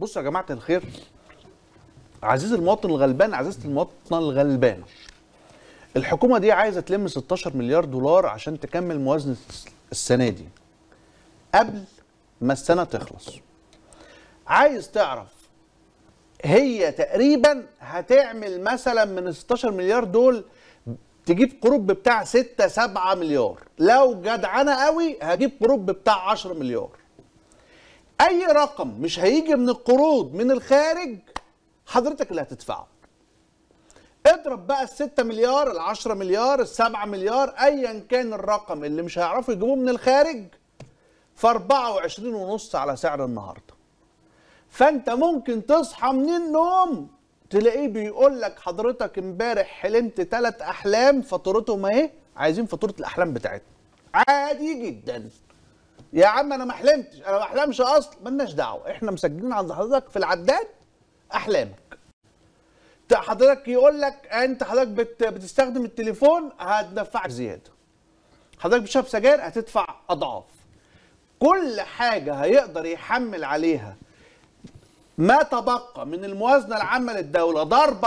بصوا يا جماعه الخير، عزيزي المواطن الغلبان، عزيزه المواطنه الغلبانه، الحكومه دي عايزه تلم 16 مليار دولار عشان تكمل موازنه السنه دي قبل ما السنه تخلص. عايز تعرف هي تقريبا هتعمل مثلا من ال 16 مليار دول تجيب قرب بتاع 6 7 مليار، لو جدعنه قوي هجيب قرب بتاع 10 مليار. اي رقم مش هيجي من القروض من الخارج حضرتك اللي هتدفعه. اضرب بقى ال 6 مليار، ال 10 مليار، ال 7 مليار، ايا كان الرقم اللي مش هيعرفوا يجيبوه من الخارج، ف 24.5 على سعر النهارده. فانت ممكن تصحى من النوم تلاقيه بيقول لك حضرتك امبارح حلمت 3 احلام فاتورتهم اهي، عايزين فاتوره الاحلام بتاعتنا. عادي جدا. يا عم انا ما حلمتش، انا ما احلمش اصلا، مالناش دعوه، احنا مسجلين عند حضرتك في العداد احلامك. حضرتك يقول لك انت حضرتك بتستخدم التليفون هتدفعك زياده. حضرتك بتشرب سجاير هتدفع اضعاف. كل حاجه هيقدر يحمل عليها ما تبقى من الموازنه العامه للدوله ضرب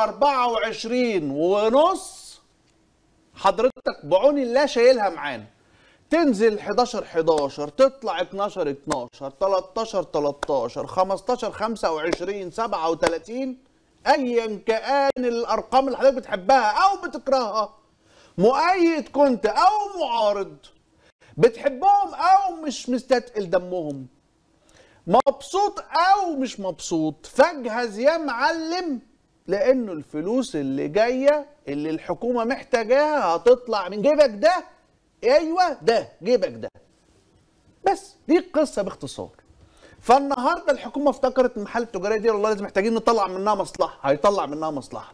24.5 حضرتك بعون الله شايلها معانا. تنزل 11 11، تطلع 12 12، 13 13، 15 25، 37، ايا كان الارقام اللي حضرتك بتحبها او بتكرهها، مؤيد كنت او معارض، بتحبهم او مش مستثقل دمهم، مبسوط او مش مبسوط، فاجهز يا معلم لانه الفلوس اللي جايه اللي الحكومه محتاجاها هتطلع من جيبك ده. ايوه ده جيبك ده، بس دي القصه باختصار. فالنهارده الحكومه افتكرت المحال التجاريه دي والله لازم محتاجين نطلع منها مصلحه، هيطلع منها مصلحه.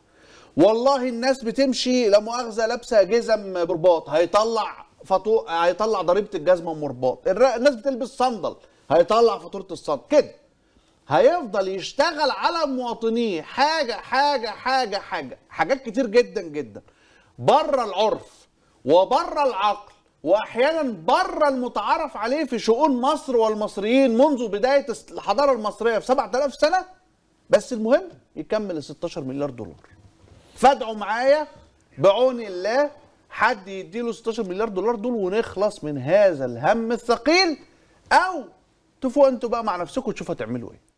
والله الناس بتمشي لا مؤاخذه لابسه جزم برباط، هيطلع ضريبه الجزمه ام رباط. الناس بتلبس صندل، هيطلع فاتوره الصندل. كده هيفضل يشتغل على مواطنيه حاجه حاجه حاجه حاجه، حاجات كتير جدا جدا بره العرف وبره العقل واحيانا بره المتعارف عليه في شؤون مصر والمصريين منذ بدايه الحضاره المصريه في 7000 سنه. بس المهم يكمل ال 16 مليار دولار. فادعوا معايا بعون الله حد يديله 16 مليار دولار دول ونخلص من هذا الهم الثقيل، او تفوقوا انتوا بقى مع نفسكم وتشوفوا هتعملوا ايه.